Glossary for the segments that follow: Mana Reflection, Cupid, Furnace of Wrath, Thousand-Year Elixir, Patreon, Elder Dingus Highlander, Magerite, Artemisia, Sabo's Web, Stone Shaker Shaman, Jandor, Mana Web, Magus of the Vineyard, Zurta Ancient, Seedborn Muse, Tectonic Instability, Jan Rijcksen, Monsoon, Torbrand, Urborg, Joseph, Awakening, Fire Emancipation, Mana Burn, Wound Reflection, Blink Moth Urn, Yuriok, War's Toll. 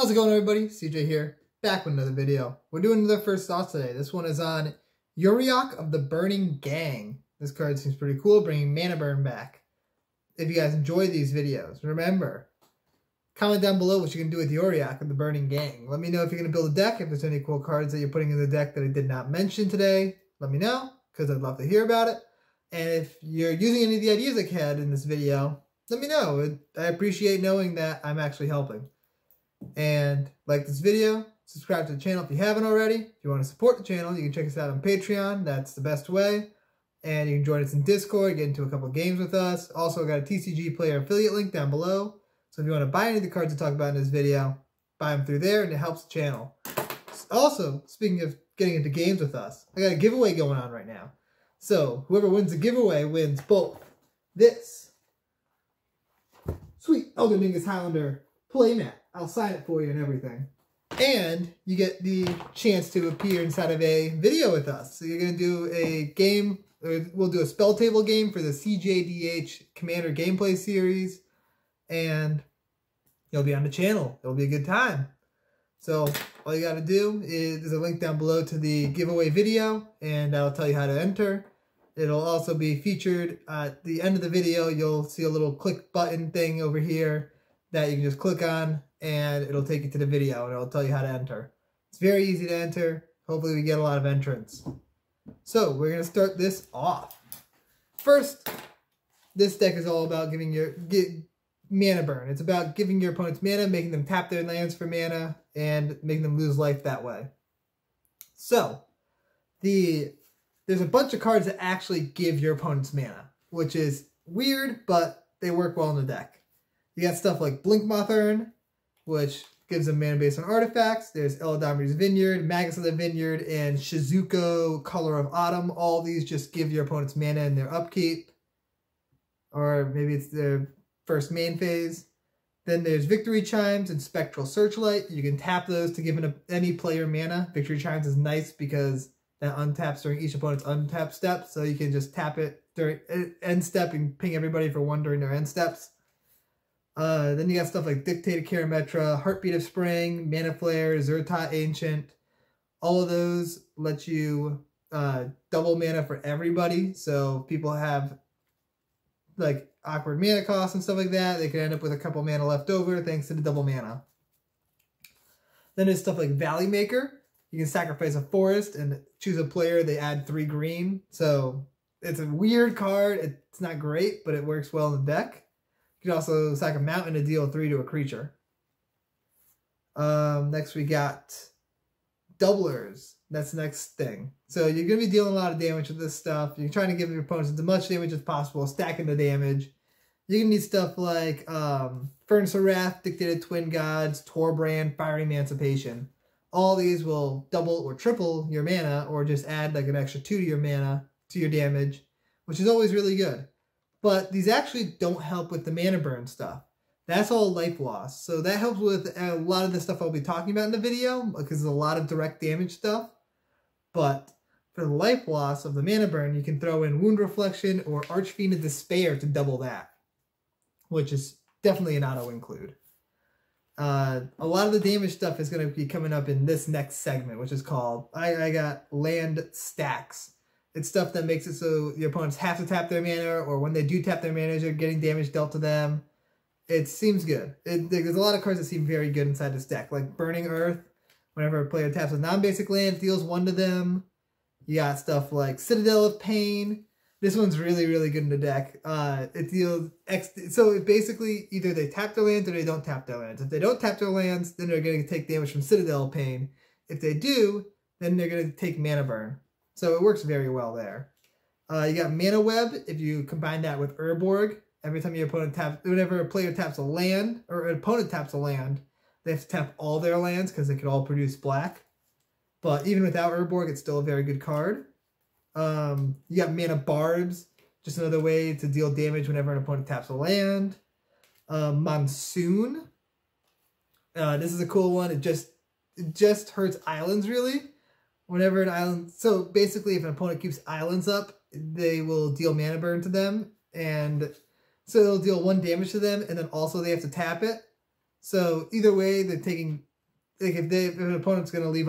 How's it going, everybody? CJ here, back with another video. We're doing another First Thoughts today. This one is on Yurlok of the Burning Gang. This card seems pretty cool, bringing Mana Burn back. If you guys enjoy these videos, remember, comment down below what you can do with Yurlok of the Burning Gang. Let me know if you're going to build a deck, if there's any cool cards that you're putting in the deck that I did not mention today. Let me know, because I'd love to hear about it. And if you're using any of the ideas I had in this video, let me know. I appreciate knowing that I'm actually helping. And like this video, subscribe to the channel if you haven't already. If you want to support the channel, you can check us out on Patreon. That's the best way. And you can join us in Discord, get into a couple games with us. Also, I got a TCG player affiliate link down below. So if you want to buy any of the cards I talk about in this video, buy them through there and it helps the channel. Also, speaking of getting into games with us, I got a giveaway going on right now. So whoever wins the giveaway wins both this sweet Elder Dingus Highlander playmat. I'll sign it for you and everything. And you get the chance to appear inside of a video with us. So you're going to do a game, or we'll do a spell table game for the CJDH Commander Gameplay Series. And you'll be on the channel. It'll be a good time. So all you got to do is, there's a link down below to the giveaway video, and I'll tell you how to enter. It'll also be featured at the end of the video. You'll see a little click button thing over here that you can just click on, and it'll take you to the video, and it'll tell you how to enter. It's very easy to enter. Hopefully we get a lot of entrants. So we're going to start this off. First, this deck is all about giving your mana burn. It's about giving your opponents mana, making them tap their lands for mana, and making them lose life that way. So, there's a bunch of cards that actually give your opponents mana, which is weird, but they work well in the deck. You got stuff like Blink Moth Urn, which gives them mana based on artifacts. There's Elladomri's Vineyard, Magus of the Vineyard, and Shizuko, Color of Autumn. All these just give your opponents mana in their upkeep. Or maybe it's their first main phase. Then there's Victory Chimes and Spectral Searchlight. You can tap those to give any player mana. Victory Chimes is nice because that untaps during each opponent's untap step, so you can just tap it during end step and ping everybody for one during their end steps. Then you got stuff like Dictated Carometra, Heartbeat of Spring, Mana Flare, Zurta Ancient. All of those let you double mana for everybody, so people have like awkward mana costs and stuff like that. They could end up with a couple mana left over thanks to the double mana. Then there's stuff like Valley Maker. You can sacrifice a forest and choose a player. They add 3 green. So it's a weird card. It's not great, but it works well in the deck. You can also sack a mountain to deal 3 to a creature. Next we got doublers. That's the next thing. So you're going to be dealing a lot of damage with this stuff. You're trying to give your opponents as much damage as possible, stacking the damage. You're going to need stuff like Furnace of Wrath, Dictated Twin Gods, Torbrand, Fire Emancipation. All these will double or triple your mana, or just add like an extra 2 to your mana, to your damage, which is always really good. But these actually don't help with the mana burn stuff. That's all life loss. So that helps with a lot of the stuff I'll be talking about in the video, because there's a lot of direct damage stuff. But for the life loss of the mana burn, you can throw in Wound Reflection or Archfiend of Despair to double that, which is definitely an auto-include. A lot of the damage stuff is going to be coming up in this next segment, which is called, I got Land Stacks. It's stuff that makes it so your opponents have to tap their mana, or when they do tap their mana, they're getting damage dealt to them. It seems good. There's a lot of cards that seem very good inside this deck, like Burning Earth. Whenever a player taps a non-basic land, it deals 1 to them. You got stuff like Citadel of Pain. This one's really, really good in the deck. It deals X. So it basically, either they tap their lands or they don't tap their lands. If they don't tap their lands, then they're going to take damage from Citadel of Pain. If they do, then they're going to take Mana Burn. So it works very well there. You got Mana Web. If you combine that with Urborg, every time your opponent taps, whenever a player taps a land, or an opponent taps a land, they have to tap all their lands because they could all produce black. But even without Urborg, it's still a very good card. You got Mana Barbs, just another way to deal damage whenever an opponent taps a land. Monsoon. This is a cool one. It just hurts islands, really. Whenever an island, so basically if an opponent keeps islands up, they will deal mana burn to them. And so they'll deal 1 damage to them, and then also they have to tap it. So either way, they're taking like if an opponent's going to leave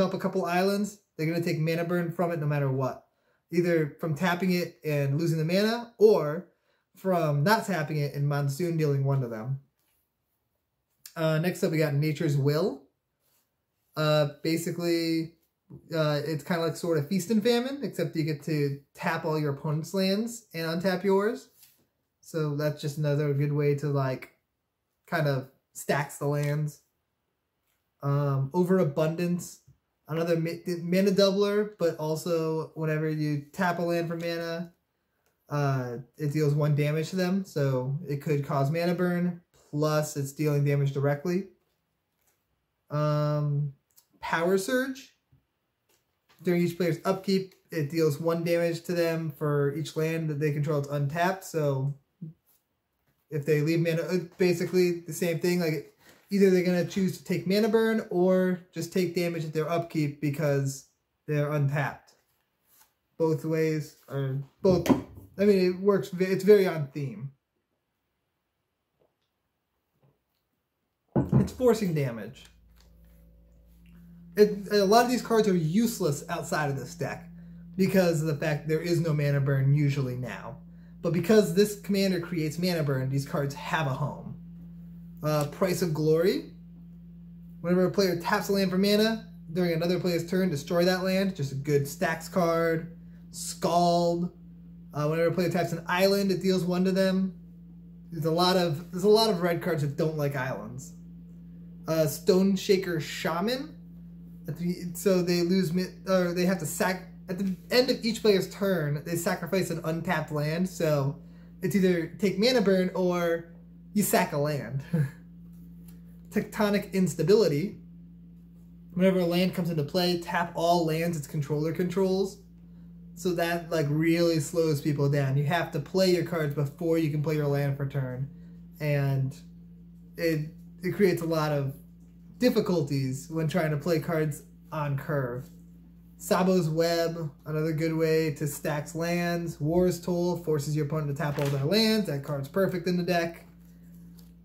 up a couple islands, they're going to take mana burn from it no matter what. Either from tapping it and losing the mana, or from not tapping it and Monsoon dealing one to them. Next up, we got Nature's Will. Basically, it's kind of like sort of Feast and Famine, except you get to tap all your opponent's lands and untap yours. So that's just another good way to, like, kind of stacks the lands. Overabundance, another mana doubler, but also whenever you tap a land for mana, it deals 1 damage to them, so it could cause mana burn, plus it's dealing damage directly. Power Surge. During each player's upkeep, it deals 1 damage to them for each land that they control. It's untapped, so if they leave mana, basically the same thing. Like, either they're going to choose to take mana burn or just take damage at their upkeep because they're untapped. Both ways are both. I mean, it works. It's very on theme. It's forcing damage. A lot of these cards are useless outside of this deck because of the fact there is no mana burn usually now. But because this commander creates mana burn, these cards have a home. Price of Glory. Whenever a player taps a land for mana, during another player's turn, destroy that land. Just a good stacks card. Scald. Whenever a player taps an island, it deals 1 to them. There's a lot of red cards that don't like islands. Stone Shaker Shaman. So they lose, or they have to sack at the end of each player's turn. They sacrifice an untapped land, so it's either take mana burn or you sack a land. Tectonic Instability. Whenever a land comes into play, tap all lands its controller controls. So that, like, really slows people down. You have to play your cards before you can play your land for turn, and it creates a lot of difficulties when trying to play cards on curve. Sabo's Web, another good way to stack lands. War's Toll forces your opponent to tap all their lands. That card's perfect in the deck.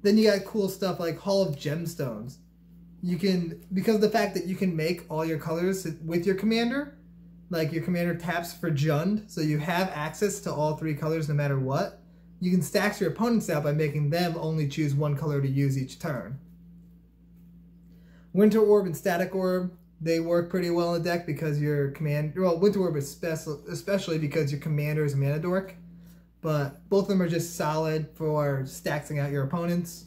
Then you got cool stuff like Hall of Gemstones. You can, because of the fact that you can make all your colors with your commander, like your commander taps for Jund, so you have access to all 3 colors no matter what. You can stack your opponents out by making them only choose 1 color to use each turn. Winter Orb and Static Orb, they work pretty well in the deck because your commander, well, Winter Orb is special, especially because your commander is a mana dork, but both of them are just solid for stacking out your opponents.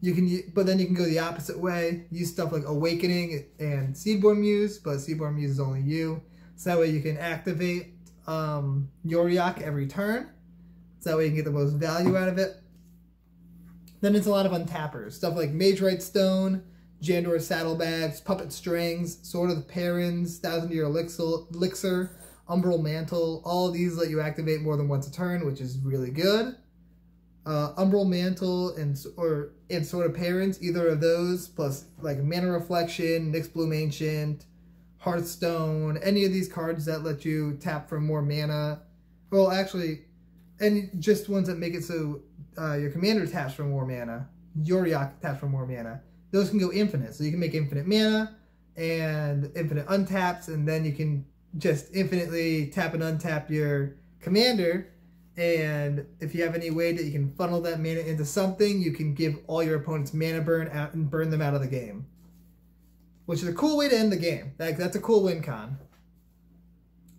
You can, but then you can go the opposite way, use stuff like Awakening and Seedborn Muse, but Seedborn Muse is only you. So that way you can activate Yurlok every turn. So that way you can get the most value out of it. Then it's a lot of untappers. Stuff like Magerite Stone, Jandor Saddlebags, Puppet Strings, Sword of the Perrins, Thousand-Year Elixir, Umbral Mantle. All of these let you activate more than once a turn, which is really good. Umbral Mantle and Sword of Perrins, either of those, plus like Mana Reflection, Nyx-Bloom Ancient, Hearthstone, any of these cards that let you tap for more mana. Well, actually, and just ones that make it so your commander taps for more mana. Yurlok taps for more mana. Those can go infinite, so you can make infinite mana and infinite untaps, and then you can just infinitely tap and untap your commander. And if you have any way that you can funnel that mana into something, you can give all your opponents mana burn out and burn them out of the game. Which is a cool way to end the game. Like, that's a cool win con.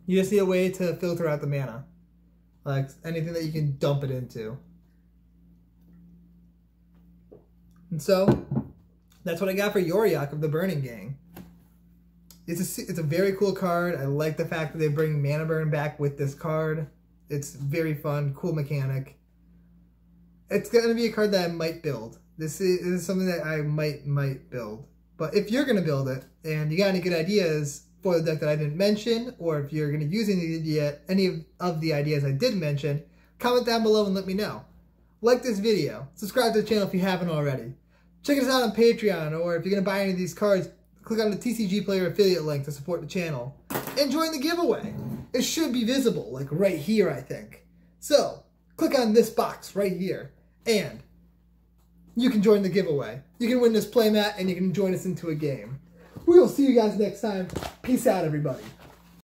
You just need a way to filter out the mana. Like, anything that you can dump it into. And so, that's what I got for Yurlok of the Burning Gang. It's a very cool card. I like the fact that they bring Mana Burn back with this card. It's very fun, cool mechanic. It's going to be a card that I might build. This is something that I might build. But if you're going to build it, and you got any good ideas for the deck that I didn't mention, or if you're going to use any of the ideas I did mention, comment down below and let me know. Like this video. Subscribe to the channel if you haven't already. Check us out on Patreon, or if you're going to buy any of these cards, click on the TCG Player affiliate link to support the channel. And join the giveaway. It should be visible, like right here, I think. So, click on this box right here, and you can join the giveaway. You can win this playmat and you can join us into a game. We'll see you guys next time. Peace out, everybody.